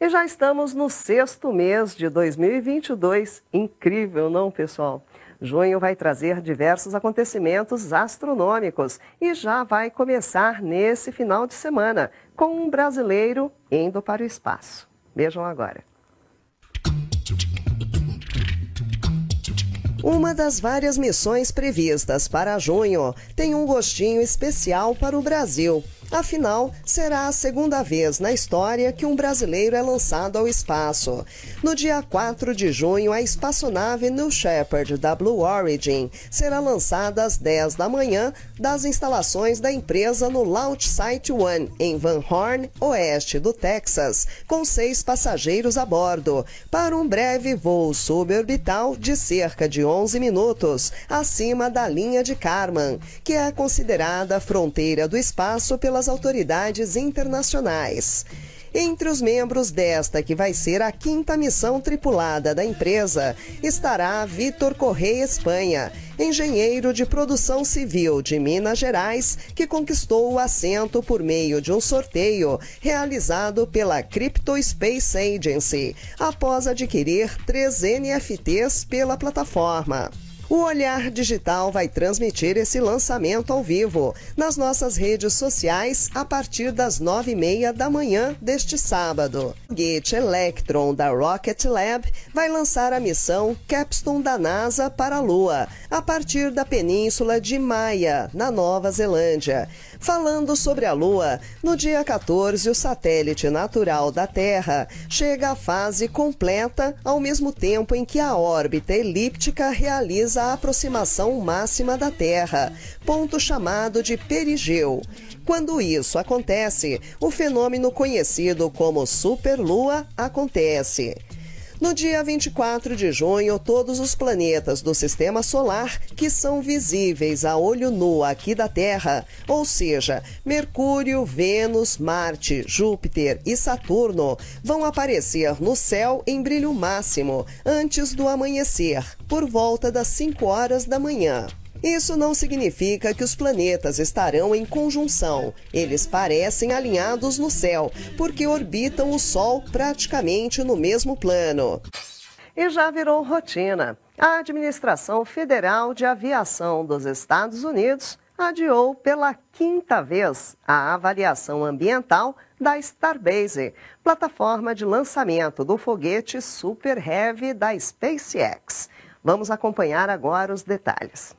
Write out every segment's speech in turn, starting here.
E já estamos no 6º mês de 2022. Incrível, não, pessoal? Junho vai trazer diversos acontecimentos astronômicos e já vai começar nesse final de semana com um brasileiro indo para o espaço. Vejam agora. Uma das várias missões previstas para junho tem um gostinho especial para o Brasil. Afinal, será a segunda vez na história que um brasileiro é lançado ao espaço. No dia 4 de junho, a espaçonave New Shepard da Blue Origin será lançada às 10 da manhã das instalações da empresa no Launch Site One, em Van Horn, oeste do Texas, com 6 passageiros a bordo, para um breve voo suborbital de cerca de 11 minutos, acima da linha de Kármán, que é considerada a fronteira do espaço pela as autoridades internacionais. Entre os membros desta, que vai ser a 5ª missão tripulada da empresa, estará Victor Corrêa Espanha, engenheiro de produção civil de Minas Gerais, que conquistou o assento por meio de um sorteio realizado pela Crypto Space Agency, após adquirir 3 NFTs pela plataforma. O Olhar Digital vai transmitir esse lançamento ao vivo nas nossas redes sociais a partir das 9h30 da manhã deste sábado. O Git Electron da Rocket Lab vai lançar a missão Capstone da NASA para a Lua a partir da Península de Maia, na Nova Zelândia. Falando sobre a Lua, no dia 14 o satélite natural da Terra chega à fase completa ao mesmo tempo em que a órbita elíptica realiza a aproximação máxima da Terra, ponto chamado de perigeu. Quando isso acontece, o fenômeno conhecido como Superlua acontece. No dia 24 de junho, todos os planetas do Sistema Solar que são visíveis a olho nu aqui da Terra, ou seja, Mercúrio, Vênus, Marte, Júpiter e Saturno, vão aparecer no céu em brilho máximo, antes do amanhecer, por volta das 5h da manhã. Isso não significa que os planetas estarão em conjunção. Eles parecem alinhados no céu, porque orbitam o Sol praticamente no mesmo plano. E já virou rotina. A Administração Federal de Aviação dos Estados Unidos adiou pela 5ª vez a avaliação ambiental da Starbase, plataforma de lançamento do foguete Super Heavy da SpaceX. Vamos acompanhar agora os detalhes.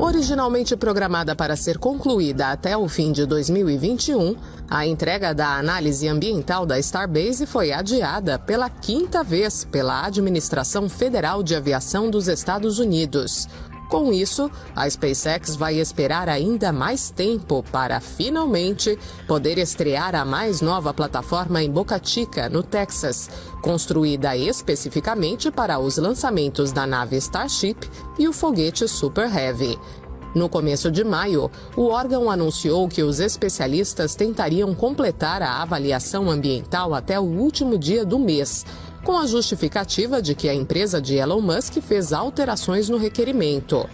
Originalmente programada para ser concluída até o fim de 2021, a entrega da análise ambiental da Starbase foi adiada pela 5ª vez pela Administração Federal de Aviação dos Estados Unidos. Com isso, a SpaceX vai esperar ainda mais tempo para, finalmente, poder estrear a mais nova plataforma em Boca Chica, no Texas, construída especificamente para os lançamentos da nave Starship e o foguete Super Heavy. No começo de maio, o órgão anunciou que os especialistas tentariam completar a avaliação ambiental até o último dia do mês, com a justificativa de que a empresa de Elon Musk fez alterações no requerimento.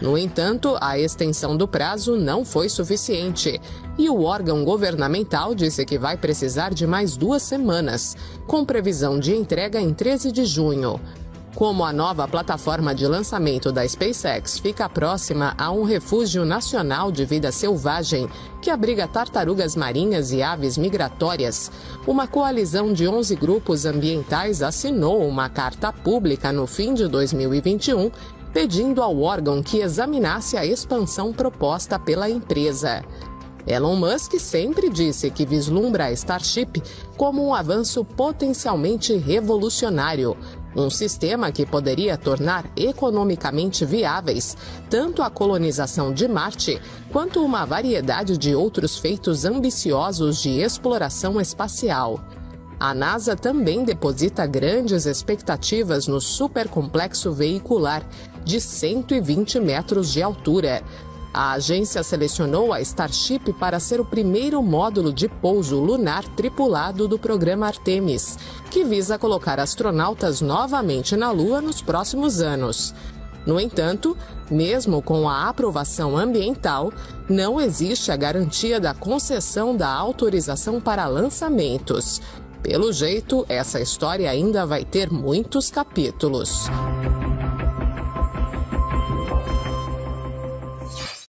No entanto, a extensão do prazo não foi suficiente, e o órgão governamental disse que vai precisar de mais 2 semanas, com previsão de entrega em 13 de junho. Como a nova plataforma de lançamento da SpaceX fica próxima a um refúgio nacional de vida selvagem, que abriga tartarugas marinhas e aves migratórias, uma coalizão de 11 grupos ambientais assinou uma carta pública no fim de 2021, pedindo ao órgão que examinasse a expansão proposta pela empresa. Elon Musk sempre disse que vislumbra a Starship como um avanço potencialmente revolucionário, um sistema que poderia tornar economicamente viáveis tanto a colonização de Marte quanto uma variedade de outros feitos ambiciosos de exploração espacial. A NASA também deposita grandes expectativas no supercomplexo veicular de 120 metros de altura. A agência selecionou a Starship para ser o primeiro módulo de pouso lunar tripulado do programa Artemis, que visa colocar astronautas novamente na Lua nos próximos anos. No entanto, mesmo com a aprovação ambiental, não existe a garantia da concessão da autorização para lançamentos. Pelo jeito, essa história ainda vai ter muitos capítulos.